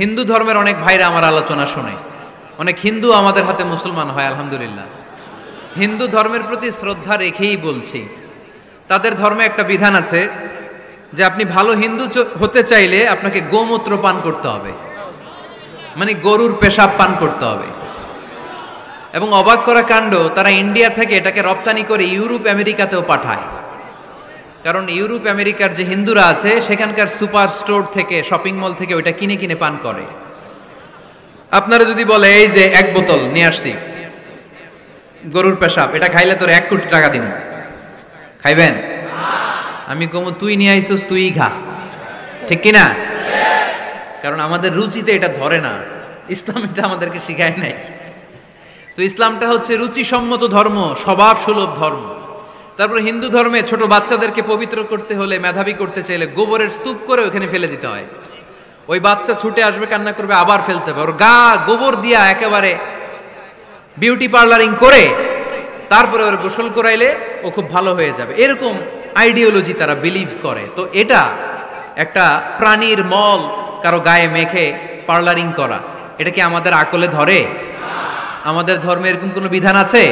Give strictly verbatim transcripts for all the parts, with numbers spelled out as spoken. হিন্দু ধর্মের অনেক ভাইরা আমার আলোচনা শোনে, অনেক হিন্দু আমাদের হাতে মুসলমান হয় আলহামদুলিল্লাহ। হিন্দু ধর্মের প্রতি শ্রদ্ধা রেখেই বলছি, তাদের ধর্মে একটা বিধান আছে যে আপনি ভালো হিন্দু হতে চাইলে আপনাকে গোমূত্র পান করতে হবে, মানে গরুর পেশাব পান করতে হবে। এবং অবাক করা কাণ্ড, তারা ইন্ডিয়া থেকে এটাকে রপ্তানি করে ইউরোপ আমেরিকাতেও পাঠায়, কারণ ইউরোপ আমেরিকার যে হিন্দুরা আছে সেখানকার সুপার স্টোর থেকে, শপিং মল থেকে ওইটা কিনে কিনে পান করে। আপনারা যদি বলে এই যে এক বোতল নিয়ে আসছি গরুর পেশাব, এটা খাইলে তোর এক কোটি টাকা দিব, খাইবেন? আমি কমু তুই নিয়ে আইসস তুই খা, ঠিক কিনা? কারণ আমাদের রুচিতে এটা ধরে না, ইসলাম এটা আমাদেরকে শিখায় নাই। তো ইসলামটা হচ্ছে রুচিসম্মত ধর্ম, স্বভাব সুলভ ধর্ম। তারপর হিন্দু ধর্মে ছোট বাচ্চাদেরকে পবিত্র করতে হলে, মেধাবী করতে চাইলে গোবরের স্তূপ করে ওখানে ফেলে দিতে হয়। ওই বাচ্চা ছুটে আসবে, কান্না করবে, আবার ফেলতে হবে। ওর গা গোবর দিয়া একেবারে বিউটি পার্লারিং করে তারপরে ওর গোসল করাইলে ও খুব ভালো হয়ে যাবে, এরকম আইডিওলজি তারা বিলিভ করে। তো এটা একটা প্রাণীর মল কারো গায়ে মেখে পার্লারিং করা, এটা কি আমাদের আকলে ধরে? আমাদের ধর্মে এরকম কোনো বিধান আছে?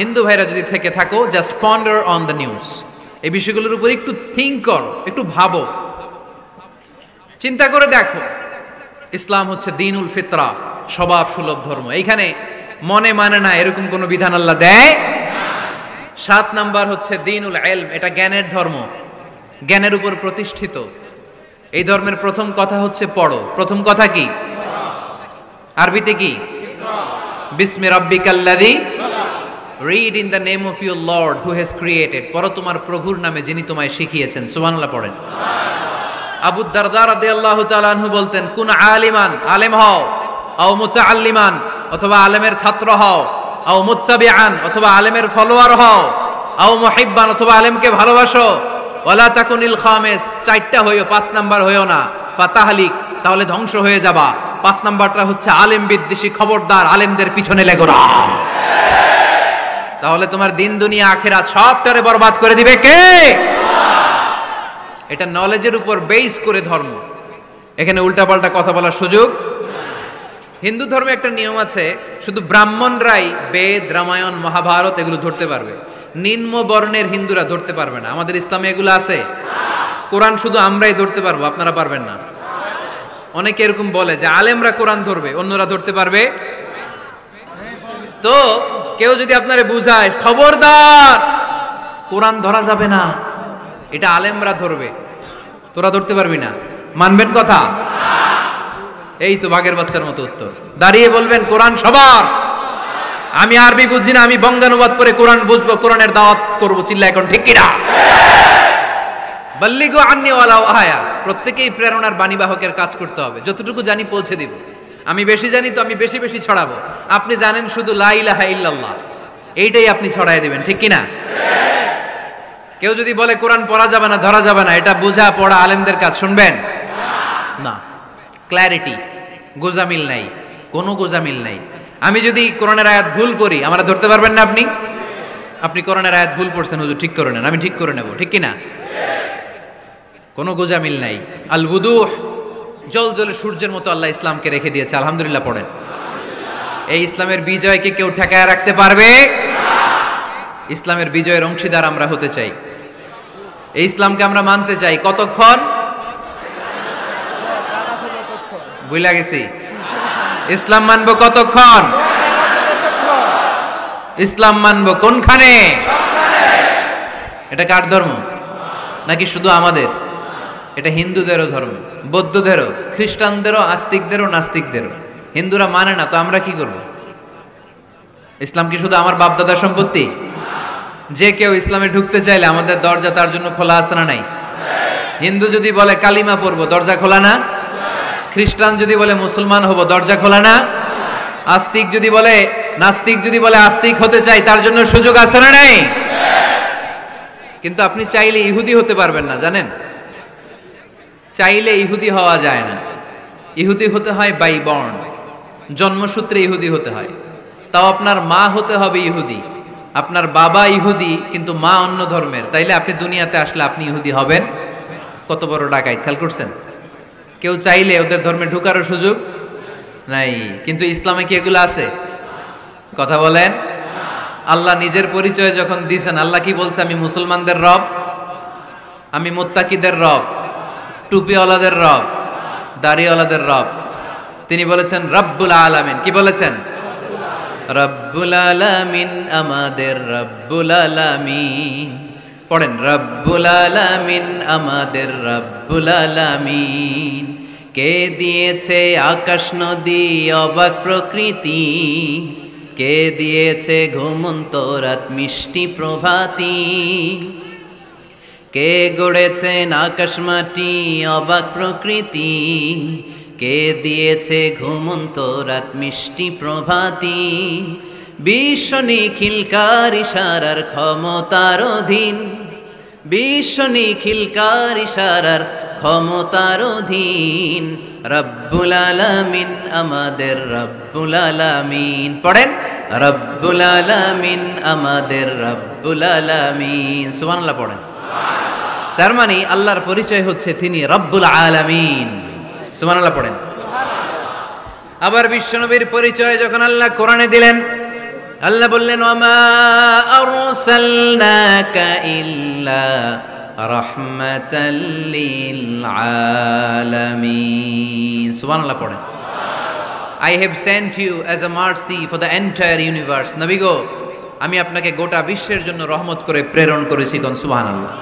হিন্দু ভাইরা যদি থেকে থাকো, just ponder on the news, এই বিষয়গুলোর উপর একটু থিঙ্ক করো, একটু ভাবো, চিন্তা করে দেখো। ইসলাম হচ্ছে দীনুল ফিতরা, স্বভাব সুলভ ধর্ম। এইখানে মনে মানে না এরকম কোনো বিধান আল্লাহ দেয়। সাত নাম্বার হচ্ছে দীনুল ইলম, এটা জ্ঞানের ধর্ম, জ্ঞানের উপর প্রতিষ্ঠিত। এই ধর্মের প্রথম কথা হচ্ছে পড়ো। প্রথম কথা কি? আরবিতে কি? বিসমি রাব্বিকাল্লাযী, read in the name of your lord who has created, পড়ো তোমার প্রভুর নামে যিনি তোমায় শিখিয়েছেন। সুবহানাল্লাহ পড়েন। আবু দারদা রাদিয়াল্লাহু তাআলা আনহু বলতেন, কুন আলিমান, আলেম হও, আও মুতাআল্লিমান অথবা আলেমের ছাত্র হও, আও মুত্তাবিআন অথবা আলেমের ফলোয়ার হও, আও মুহিব্বান অথবা আলেমকে ভালোবাসো, ওয়ালা তাকুনিল খামিস, চারটা হইও, পাঁচ নাম্বার হইও না, ফাতাহলিক, তাহলে ধ্বংস হয়ে যাবা। পাঁচ নাম্বারটা হচ্ছে আলেম বিদ্বেষী, খবরদার আলেমদের পিছনে লেগো না, তাহলে তোমার দিন দুনিয়া আখিরাত সবটারে বরবাদ করে দিবে কে? এটা নলেজের উপর বেস করে ধর্ম, এখানে উল্টাপাল্টা কথা বলার সুযোগ। হিন্দু ধর্মে একটা নিয়ম আছে, শুধু ব্রাহ্মণরাই বেদ, রামায়ণ, মহাভারত এগুলো ধরতে পারবে, নিম্ন বর্ণের হিন্দুরা ধরতে পারবে না। আমাদের ইসলামে এগুলো আছে। কোরআন শুধু আমরাই ধরতে পারবো, আপনারা পারবেন না। অনেকে এরকম বলে যে আলেমরা কোরআন ধরবে, অন্যরা ধরতে পারবে? তো কেউ যদি আপনারে বুঝায় খবরদার কোরআন ধরা যাবে না, এটা আলেমরা ধরবে, তোরা ধরতে পারবি না, মানবেন কথা? এই তো বাঘের বাচ্চার মতো উত্তর। দাঁড়িয়ে বলবেন কোরআন সবার। আমি আরবি বুঝি না, আমি বঙ্গানুবাদ করে কোরআন বুঝবো, কোরআনের দাওয়াত করবো, চিল্লা এখন ঠিক কিনা? বল্লিগো আন্নি ওয়ালাও আয়া, প্রত্যেকেই প্রেরণার বাণীবাহকের কাজ করতে হবে। যতটুকু জানি পৌঁছে দিব, আমি বেশি জানি তো আমি বেশি বেশি ছড়াবো। আপনি জানেন শুধু লা ইলাহা ইল্লাল্লাহ, এইটাই আপনি ছড়াই দিবেন, ঠিক কিনা? কেউ যদি বলে কোরআন পড়া যাবে না, ধরা যাবে না, এটা বোঝা পড়া আলেমদের কাজ, শুনবেন না। ক্ল্যারিটি, গোজামিল নাই, কোনো গোজামিল নাই। আমি যদি কোরআনের আয়াত ভুল করি, আমরা ধরতে পারবেন না? আপনি আপনি কোরআনের আয়াত ভুল পড়ছেন হুজুর, ঠিক করে নেন, আমি ঠিক করে নেব, ঠিক কিনা? কোনো গোজামিল নাই। আল বুদুহ, জল জলে সূর্যের মতো আল্লাহ ইসলামকে রেখে দিয়েছে, আলহামদুলিল্লাহ পড়েন। এই ইসলামের বিজয়কে কেউ ঠেকায় রাখতে পারবে? ইসলামের বিজয়ের অংশীদার আমরা হতে চাই, এই ইসলামকে আমরা মানতে চাই। কতক্ষণ বুঝলা গেছি, ইসলাম মানবো কতক্ষণ? ইসলাম মানবো কোনখানে? এটা কার ধর্ম? নাকি শুধু আমাদের? এটা হিন্দুদেরও ধর্ম, বৌদ্ধদেরও, খ্রিস্টানদেরও, আস্তিকদেরও, নাস্তিকদেরও। হিন্দুরা মানে না, তো আমরা কি করব? ইসলাম কি শুধু আমার বাপদাদার সম্পত্তি? যে কেউ ইসলামে ঢুকতে চাইলে আমাদের দরজা তার জন্য খোলা আছে না নাই? হিন্দু যদি বলে কালিমা পড়বো, দরজা খোলা না? খ্রিস্টান যদি বলে মুসলমান হব, দরজা খোলা না? আস্তিক যদি বলে, নাস্তিক যদি বলে আস্তিক হতে চাই, তার জন্য সুযোগ আছে না নাই? কিন্তু আপনি চাইলে ইহুদি হতে পারবেন না, জানেন? চাইলে ইহুদি হওয়া যায় না। ইহুদি হতে হয় বাই বর্ন, জন্মসূত্রে ইহুদি হতে হয়। তাও আপনার মা হতে হবে ইহুদি, আপনার বাবা ইহুদি কিন্তু মা অন্য ধর্মের, তাইলে আপনি দুনিয়াতে আসলে আপনি ইহুদি হবেন? কত বড় ডাকাইত, খেয়াল করছেন? কেউ চাইলে ওদের ধর্মে ঢুকারও সুযোগ নাই। কিন্তু ইসলামে কি এগুলো আছে? কথা বলেন। আল্লাহ নিজের পরিচয় যখন দিয়েছেন, আল্লাহ কি বলছে? আমি মুসলমানদের রব, আমি মুত্তাকিদের রব, টুপিওয়ালাদের রব, দাড়িওয়ালাদের রব। তিনি বলেছেন রব্বুল আলামিন। কি বলেছেন? রব্বুল আলামিন, আমাদের রব্বুল আলামিন। পড়েন, রব্বুল আলামিন, আমাদের রব্বুল আলামিন। কে দিয়েছে আকাশ নদী অবাক প্রকৃতি, কে দিয়েছে ঘুমন্ত রাত মিষ্টি প্রভাতি, কে গড়েছেন আকাশ মাটি অবাক প্রকৃতি, কে দিয়েছে ঘুমন্ত রাত মিষ্টি প্রভাতি। বিশ্ব নিখিলকার ইশারার ক্ষমতার অধীন, বিশ্ব নিখিলকার ইশারার ক্ষমতার অধীন। রব্বুল আলামিন, আমাদের রব্বুল আলামিন। পড়েন, রব্বুল আলামিন, আমাদের রব্বুল আলামিন। সুবহানাল্লাহ পড়েন। তার মানে আল্লাহর পরিচয় হচ্ছে তিনি রব্বুল আলামিন। সুবহানাল্লাহ পড়েন। আবার বিশ্বনবীর পরিচয় যখন আল্লাহ কোরআনে দিলেন, আল্লাহ বললেন ওয়ামা আরসালনাকা ইল্লা রাহমাতাল লিল আলামিন। সুবহানাল্লাহ পড়েন। I have sent you as a mercy for the entire universe. নবী গো, আমি আপনাকে গোটা বিশ্বের জন্য রহমত করে প্রেরণ করেছি। কোন সুবহানাল্লাহ।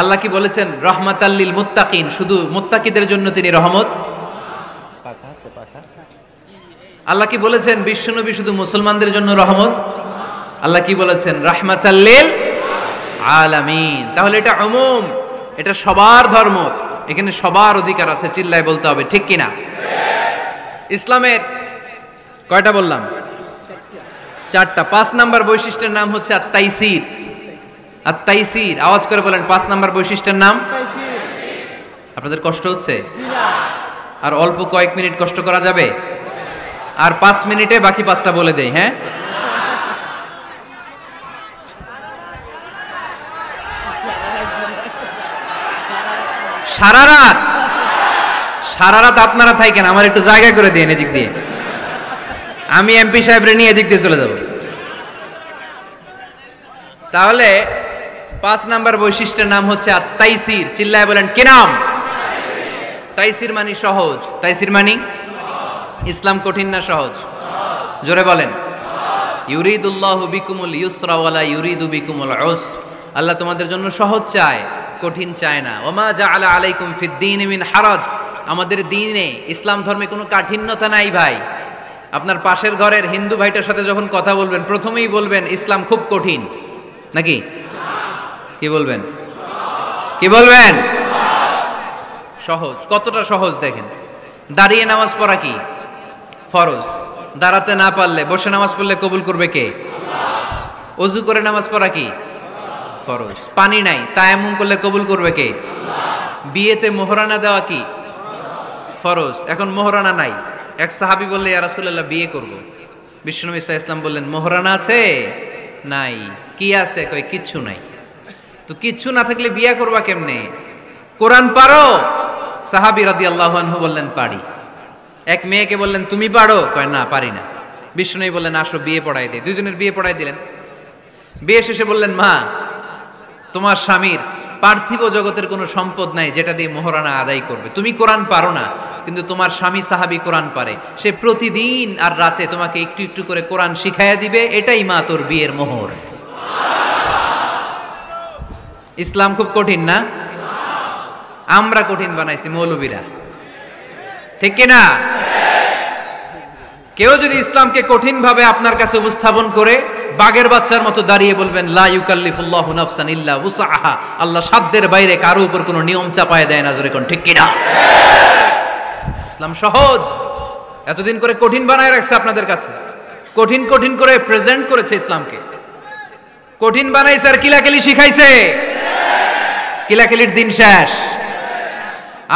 আল্লাহ কি বলেছেন? রহমাতাল লিল মুত্তাকিন। শুধু মুত্তাকিদের জন্য তিনি রহমত। আল্লাহ কি বলেছেন? বিশ্বনবী শুধু মুসলমানদের জন্য রহমত। আল্লাহ কি বলেছেন? রাহমাতাল লিল আলামিন। তাহলে এটা উমুম, এটা সবার ধর্ম, এখানে সবার অধিকার আছে। চিল্লায় বলতে হবে, ঠিক কিনা? ইসলামের কয়টা বললাম? চারটা। পাঁচ নাম্বার বৈশিষ্ট্যের নাম হচ্ছে আত-তাইসির। আত-তাইসির। আওয়াজ করে বলেন, পাঁচ নাম্বার বৈশিষ্ট্যের নাম। আপনাদের কষ্ট হচ্ছে? আর অল্প কয়েক মিনিট কষ্ট করা যাবে। আর পাঁচ মিনিটে বাকি পাঁচটা বলে দেই। হ্যাঁ, সারা রাত সারা রাত আপনারা থাকেন, আমার একটু জায়গা করে দেন এদিক দিয়ে। আমি এমপি সাহেবরে নিয়ে এদিক দিয়ে চলে যাব। তাহলে পাঁচ নাম্বার বৈশিষ্ট্যের নাম হচ্ছে আত-তাইসির। চিল্লায় বলেন কি নাম? তাইসির মানে সহজ। তাইসির মানে ইসলাম কঠিন না সহজ? জোরে বলেন। ইউরিদুল্লাহু বিকুমুল ইউসরা ওয়ালা ইউরিদু বিকুমুল উসর। আল্লাহ তোমাদের জন্য সহজ চায়, কঠিন চায় না। ওমা জাআলা আলাইকুম ফিদ-দীন মিন হারাজ। আমাদের দ্বীনে, ইসলাম ধর্মে কোনো কাঠিন্যতা নাই ভাই। আপনার পাশের ঘরের হিন্দু ভাইটার সাথে যখন কথা বলবেন, প্রথমেই বলবেন ইসলাম খুব কঠিন নাকি? কি বলবেন? কি বলবেন? সহজ। কতটা সহজ দেখেন। দাঁড়িয়ে নামাজ পড়া কি ফরজ? দাঁড়াতে না পারলে বসে নামাজ পড়লে কবুল করবে কে? আল্লাহ। ওযু করে নামাজ পড়া কি ফরজ? পানি নাই, তায়াম্মুম করলে কবুল করবে কে? আল্লাহ। বিয়েতে মোহরানা দেওয়া কি ফরজ? এখন মোহরানা নাই। এক সাহাবী বললে, ইয়া রাসূলুল্লাহ, বিয়ে করব। বিশ্বনবী সাল্লাল্লাহু আলাইহি ওয়াসাল্লাম বললেন, মোহরানা আছে? নাই। কি আছে? কই কিচ্ছু নাই। তো কিচ্ছু না থাকলে বিয়ে করবা কেমনে? কোরআন পারো? সাহাবী রাদিয়াল্লাহু আনহু বললেন, পারি। এক মেয়েকে বললেন, তুমি পারো? কয় না, পারি না। বিষ্ণুই বললেন, আসো বিয়ে পড়াই দিই। দুইজনের বিয়ে পড়াই দিলেন। বিয়ে শেষে বললেন, মা, তোমার স্বামীর পার্থিব জগতের কোনো সম্পদ নাই যেটা দিয়ে মোহরানা আদায় করবে। তুমি কোরআন পারো না, কিন্তু তোমার স্বামী সাহাবী কোরআন পারে। সে প্রতিদিন আর রাতে তোমাকে একটু একটু করে কোরআন শিখাইয়া দিবে। এটাই মা তোর বিয়ের মোহর। ইসলাম খুব কঠিন না? আমরা কঠিন বানাইছি, মৌলবীরা। ঠিক কিনা? কেউ যদি ইসলামকে কঠিন ভাবে আপনার কাছে উপস্থাপন করে, বাঘের বাচ্চার মতো দাঁড়িয়ে বলবেন লা ইউকাল্লিফুল্লাহু নাফসান ইল্লা উসআহা। আল্লাহ সাধ্যের বাইরে কারো উপর কোনো নিয়ম চাপায় দেয় না। জোরে কোন ঠিক কিনা? ইসলাম সহজ। এতদিন করে কঠিন বানায় রাখছে আপনাদের কাছে। কঠিন কঠিন করে প্রেজেন্ট করেছে ইসলামকে। কঠিন বানাইছে আর কিলাকেলি শিখাইছে। কিলাকেলির দিন শেষ।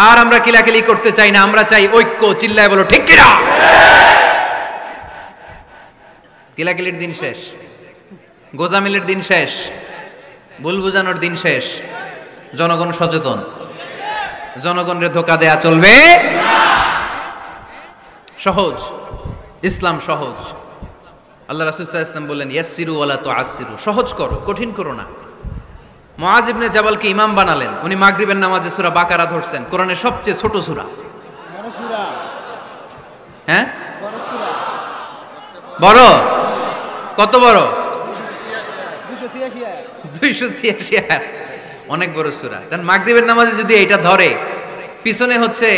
আর আমরা কিলাকিলি করতে চাই না, আমরা চাই ঐক্য। চিল্লায় বলো ঠিক কিনা? কিলাকিলির দিন শেষ, গোজামিলের দিন শেষ, ভুল বুঝানোর দিন শেষ। জনগণ সচেতন। জনগণের ধোকা দেয়া চলবে না। সহজ, ইসলাম সহজ। আল্লাহ রাসূল সাল্লাল্লাহু আলাইহি ওয়াসাল্লাম বলেন ইয়াসসিরু ওয়ালা তুআসসিরু, সহজ করো, কঠিন করো না। মুআয ইবনে জাবালকে ইমাম বানালেন, উনি মাগরিবের নামাজে সূরা বাকারা ধরছেন, কোরআনের সবচেয়ে ছোট সূরা। হ্যাঁ, বড় কত বড়? দুইশো ছিয়াশি, অনেক বড় সূরা। কারণ মাগরিবের নামাজে যদি এটা ধরে, পিছনে হচ্ছে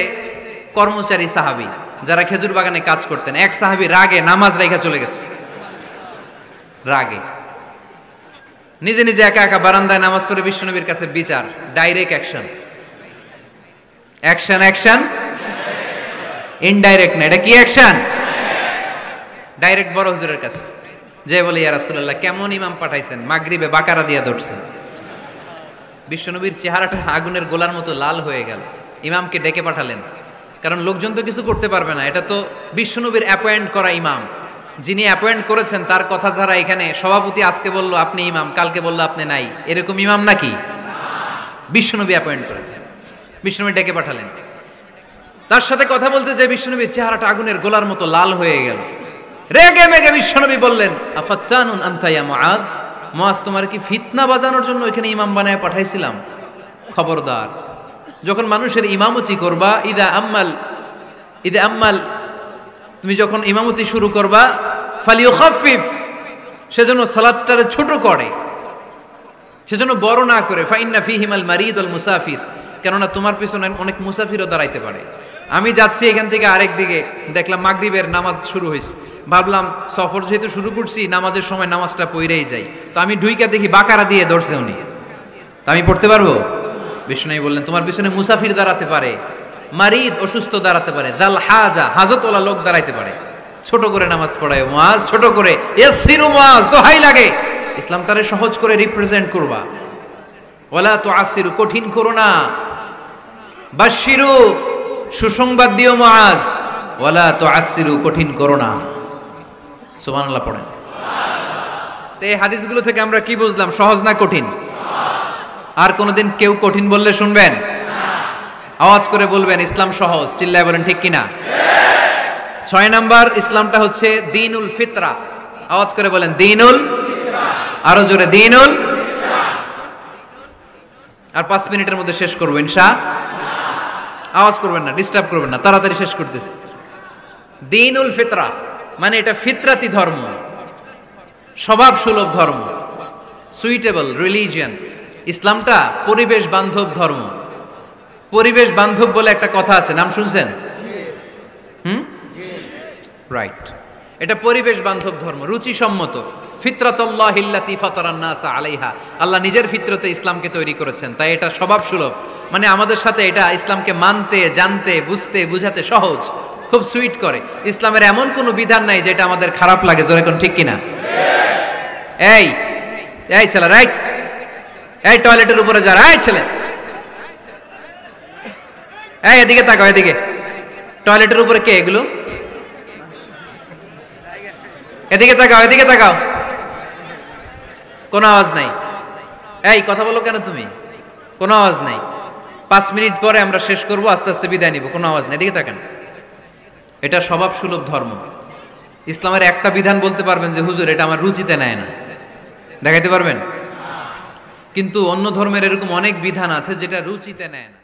কর্মচারী সাহাবী যারা খেজুর বাগানে কাজ করতেন, এক সাহাবী রাগে নামাজ রেখা চলে গেছে, রাগে নিজে নিজে একা একা বারান্দায় নামাজ পড়ে বিশ্বনবীর কাছে বিচার, direct action. Action action indirect না, এটা কি অ্যাকশন? ডাইরেক্ট বড় হুজুরের কাছে যে বলে ইয়া রাসূলুল্লাহ কেমন ইমাম পাঠাইছেন, মাগরিবে বাকারা দিয়া ধরছে। বিশ্বনবীর চেহারাটা আগুনের গোলার মতো লাল হয়ে গেল। ইমামকে ডেকে পাঠালেন, কারণ লোকজন তো কিছু করতে পারবে না, এটা তো বিশ্বনবীর অ্যাপয়েন্ট করা ইমাম, যিনি অ্যাপয়েন্ট করেছেন তার কথা ছাড়া। এখানে সভাপতি আজকে বললো আপনি ইমাম, কালকে বললো আপনি নাই, এরকম ইমাম নাকি? বিশ্বনবী অ্যাপয়েন্ট করেছেন। বিশ্বনবী ডেকে পাঠালেন, তার সাথে কথা বলতে যে বিশ্বনবীর চেহারাটা আগুনের গোলার মতো লাল হয়ে গেল। রেগে মেগে বিশ্বনবী বললেন আফাতানুন আনতা ইয়া মুআয, মুআয তোমার কি ফিতনা বাজানোর জন্য এখানে ইমাম বানায় পাঠাইছিলাম? খবরদার, যখন মানুষের ইমামতি করবা, ইদা আম্মাল ইদা আম্মাল তুমি যখন ইমামতি শুরু করবা, ফালিউখাফিফ সেজন্য সালাতটারে ছোট করে, সেজন্য বড় না করে। ফাইন্না ফিহিমাল মারিদ ওয়াল মুসাফির, কেননা তোমার পিছনে অনেক মুসাফিরও দাঁড়াইতে পারে। আমি যাচ্ছি এখান থেকে আরেক দিকে, দেখলাম মাগরিবের নামাজ শুরু হয়েছে, ভাবলাম সফর যেহেতু শুরু করছি নামাজের সময় নামাজটা পড়েই যাই। তো আমি ঢুইকা দেখি বাকারা দিয়ে ধরছে উনি, তো আমি পড়তে পারবো? বিষ্ণু বললেন তোমার পিছনে মুসাফির দাঁড়াতে পারে, মারিদ অসুস্থ দাঁড়াতে পারে, জাল হাজা হাজতওয়ালা লোক দাঁড়াইতে পারে। ছোট করে নামাজ পড়ায় মুআয, ছোট করে। ইয়াসসিরু মুআয, দোহাই লাগে ইসলাম তারে সহজ করে রিপ্রেজেন্ট করবা। ওয়ালা তুআসসিরু, কঠিন করো না। বাশশিরু, সুসংবাদ দিও মুআয। ওয়ালা তুআসসিরু, কঠিন করো না। সুবহানাল্লাহ পড়েন। সুবহানাল্লাহ। তো এই হাদিসগুলো থেকে আমরা কি বুঝলাম? সহজ না কঠিন? আর কোনোদিন কেউ কঠিন বললে শুনবেন? আওয়াজ করে বলবেন ইসলাম সহজ, চিল্লায় বলেন ঠিক কিনা। ছয় নাম্বার ইসলামটা হচ্ছে দীনুল ফিতরা, আওয়াজ করে বলেন দীনুল ফিতরা, আরো জোরে দীনুল ফিতরা। আর পাঁচ মিনিটের মধ্যে শেষ করবো ইনশাআল্লাহ। আওয়াজ করবেন না, ডিস্টার্ব করবেন না, তাড়াতাড়ি শেষ করতেছি। দীনুল ফিতরা মানে এটা ফিতরাতি ধর্ম, স্বভাব সুলভ ধর্ম, সুইটেবল রিলিজিয়ান। ইসলামটা পরিবেশ বান্ধব ধর্ম। পরিবেশ বান্ধব বলে একটা কথা আছে, নাম শুনছেন? Hmm, right. এটা পরিবেশ বান্ধব ধর্ম, রুচিসম্মত। ফিতরাতাল্লাহি আল্লাতী ফাতারান নাস আলাইহা, আল্লাহ নিজের ফিতরতে ইসলামকে তৈরি করেছেন, তাই এটা স্বভাব সুলভ। মানে আমাদের সাথে এটা ইসলামকে মানতে, জানতে, বুঝতে, বুঝাতে সহজ, খুব সুইট করে। ইসলামের এমন কোনো বিধান নাই যেটা আমাদের খারাপ লাগে, জোরে কোন ঠিক কিনা। এই এই চলা রাইট, এই টয়লেটের উপরে যা, এই চলে, এই এদিকে তাকাও, এদিকে টয়লেটের উপরে কে এগুলো? এদিকে তাকাও, এদিকে তাকাও, কোনো আওয়াজ নাই। এই কথা বলো কেন তুমি? কোনো আওয়াজ নাই। পাঁচ মিনিট পরে আমরা শেষ করবো, আস্তে আস্তে বিদায় নিব, কোনো আওয়াজ নাই, এদিকে তাকান। এটা স্বভাব সুলভ ধর্ম। ইসলামের একটা বিধান বলতে পারবেন যে হুজুর এটা আমার রুচিতে নেয় না, দেখাইতে পারবেন? কিন্তু অন্য ধর্মের এরকম অনেক বিধান আছে যেটা রুচিতে নেয় না।